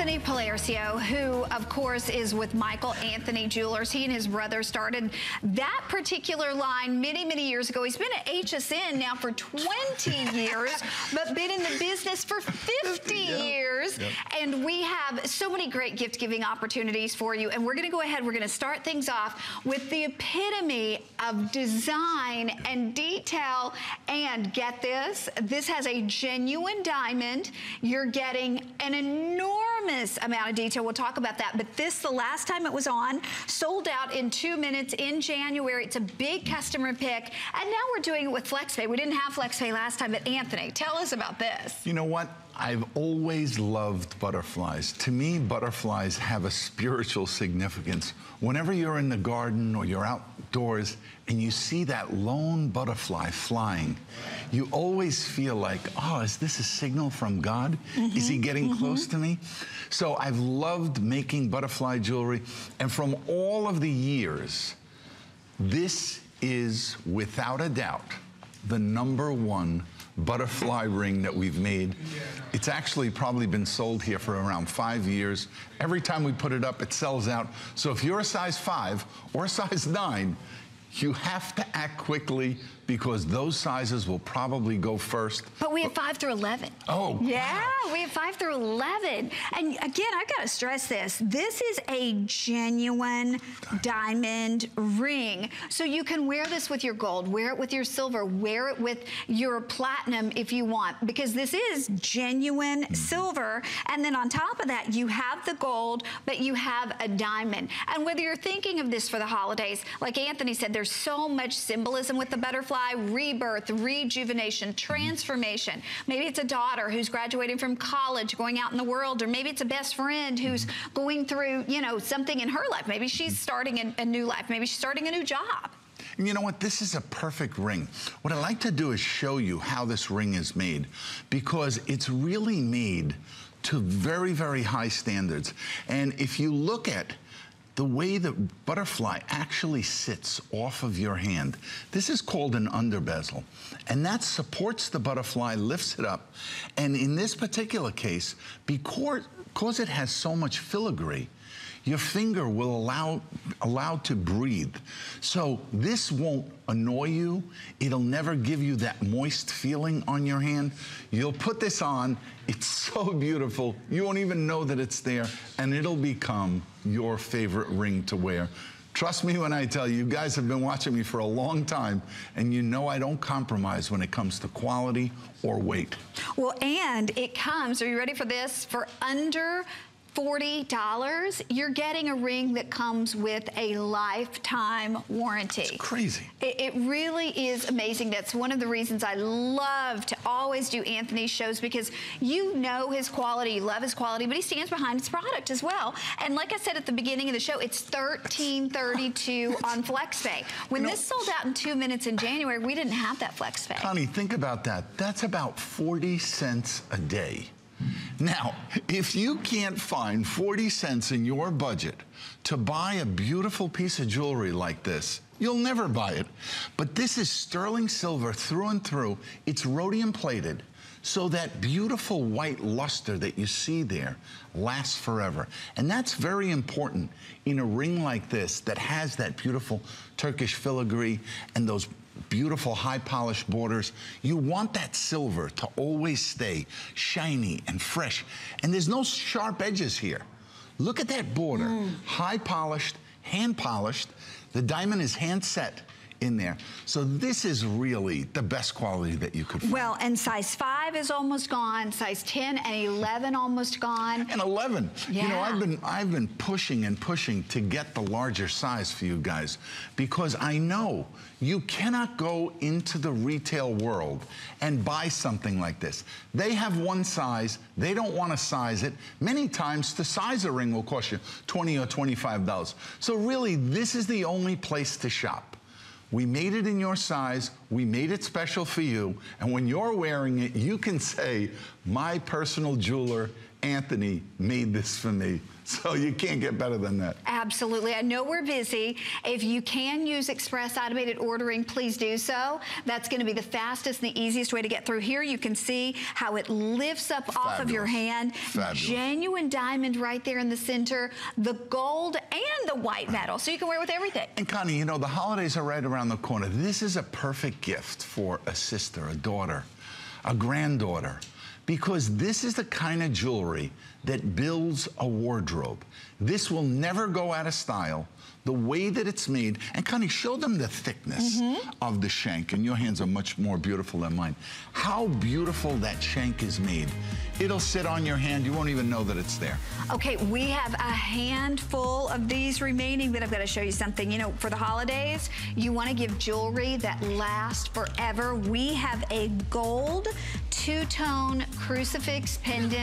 Anthony Palercio, who of course is with Michael Anthony Jewelers. He and his brother started that particular line many, many years ago. He's been at HSN now for 20 years, but been in the business for 50 years. Yep. And we have so many great gift giving opportunities for you. And we're going to go ahead. We're going to start things off with the epitome of design and detail. And get this has a genuine diamond. You're getting an enormous amount of detail. We'll talk about that. But this, the last time it was on, sold out in 2 minutes in January. It's a big customer pick. And now we're doing it with FlexPay. We didn't have FlexPay last time, but Anthony, tell us about this. You know what? I've always loved butterflies. To me, butterflies have a spiritual significance. Whenever you're in the garden or you're outdoors and you see that lone butterfly flying, you always feel like, oh, is this a signal from God? Is he getting close to me? So I've loved making butterfly jewelry. And from all of the years, this is without a doubt the #1 butterfly ring that we've made. It's actually probably been sold here for around 5 years. Every time we put it up, it sells out. So if you're a size 5 or a size 9, you have to act quickly because those sizes will probably go first. But we have 5 through 11. Oh, yeah, wow. We have 5 through 11. And again, I've got to stress this. This is a genuine diamond ring. So you can wear this with your gold, wear it with your silver, wear it with your platinum if you want, because this is genuine silver. And then on top of that, you have the gold, but you have a diamond. And whether you're thinking of this for the holidays, like Anthony said, there's so much symbolism with the butterfly. Rebirth, rejuvenation, transformation. Maybe it's a daughter who's graduating from college, going out in the world, or maybe it's a best friend who's going through, you know, something in her life. Maybe she's starting a new life. Maybe she's starting a new job. And you know what? This is a perfect ring. What I'd like to do is show you how this ring is made, because it's really made to very, very high standards. And if you look at the way the butterfly actually sits off of your hand, this is called an underbezel, and that supports the butterfly, lifts it up. And in this particular case, because it has so much filigree, your finger will allow to breathe. So this won't annoy you. It'll never give you that moist feeling on your hand. You'll put this on. It's so beautiful. You won't even know that it's there, and it'll become your favorite ring to wear. Trust me when I tell you, you guys have been watching me for a long time, and you know I don't compromise when it comes to quality or weight. Well, and it comes, are you ready for this? For under $40, you're getting a ring that comes with a lifetime warranty. It's crazy. It really is amazing. That's one of the reasons I love to always do Anthony's shows, because you know his quality, you love his quality, but he stands behind his product as well. And like I said at the beginning of the show, it's $13.32 on FlexPay. When this sold out in 2 minutes in January, we didn't have that FlexPay. Connie, think about that. That's about 40 cents a day. Now, if you can't find 40 cents in your budget to buy a beautiful piece of jewelry like this, you'll never buy it. But this is sterling silver through and through. It's rhodium plated, so that beautiful white luster that you see there lasts forever. And that's very important in a ring like this that has that beautiful Turkish filigree and those beautiful high polished borders. You want that silver to always stay shiny and fresh. And there's no sharp edges here. Look at that border. High polished, hand polished. The diamond is hand set in there. So this is really the best quality that you could find. Well, and size 5 is almost gone, size 10 and 11 almost gone. And 11. Yeah. You know, I've been pushing and pushing to get the larger size for you guys, because I know you cannot go into the retail world and buy something like this. They have one size, they don't want to size it. Many times to size a ring will cost you $20 or $25. So really, this is the only place to shop. We made it in your size, we made it special for you, and when you're wearing it, you can say, my personal jeweler Anthony made this for me. So you can't get better than that. Absolutely. I know we're busy. If you can use express automated ordering, please do so. That's going to be the fastest and the easiest way to get through. Here you can see how it lifts up off of your hand. Fabulous. Genuine diamond right there in the center, the gold and the white metal. So you can wear it with everything. And Connie, you know, the holidays are right around the corner. This is a perfect gift for a sister, a daughter, a granddaughter, because this is the kind of jewelry that builds a wardrobe. This will never go out of style. The way that it's made, and Connie, show them the thickness of the shank, and your hands are much more beautiful than mine. How beautiful that shank is made. It'll sit on your hand. You won't even know that it's there. Okay, we have a handful of these remaining that I've got to show you something. You know, for the holidays, you want to give jewelry that lasts forever. We have a gold two-tone crucifix pendant.